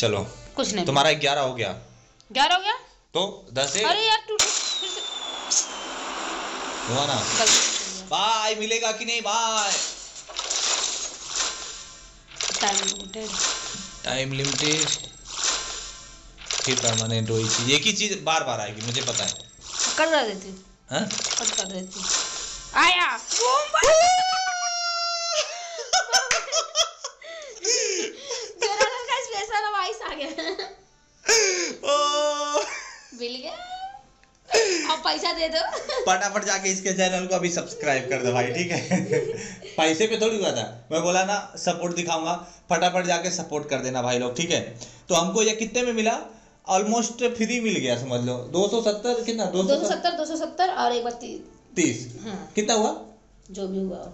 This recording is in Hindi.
चलो कुछ नहीं, तुम्हारा 11 हो गया। 11 हो गया तो 10 से, अरे यार टूट हुआ ना। बाय मिलेगा कि नहीं? बाय टाइम लिमिटेड फिर परमानेंट वही चीज, एक ही चीज बार बार आएगी, मुझे पता है। कर देती हाँ कर देती आया पैसा दे दो फटाफट जाके इसके चैनल को अभी सब्सक्राइब कर दो भाई, ठीक है? पैसे पे थोड़ी हुआ था, मैं बोला ना सपोर्ट दिखाऊंगा, फटाफट जाके सपोर्ट कर देना भाई लोग, ठीक है? तो हमको ये कितने में मिला? ऑलमोस्ट फ्री मिल गया, समझ लो 270 कितना 270 और एक बार 30 कितना हुआ जो भी हुआ।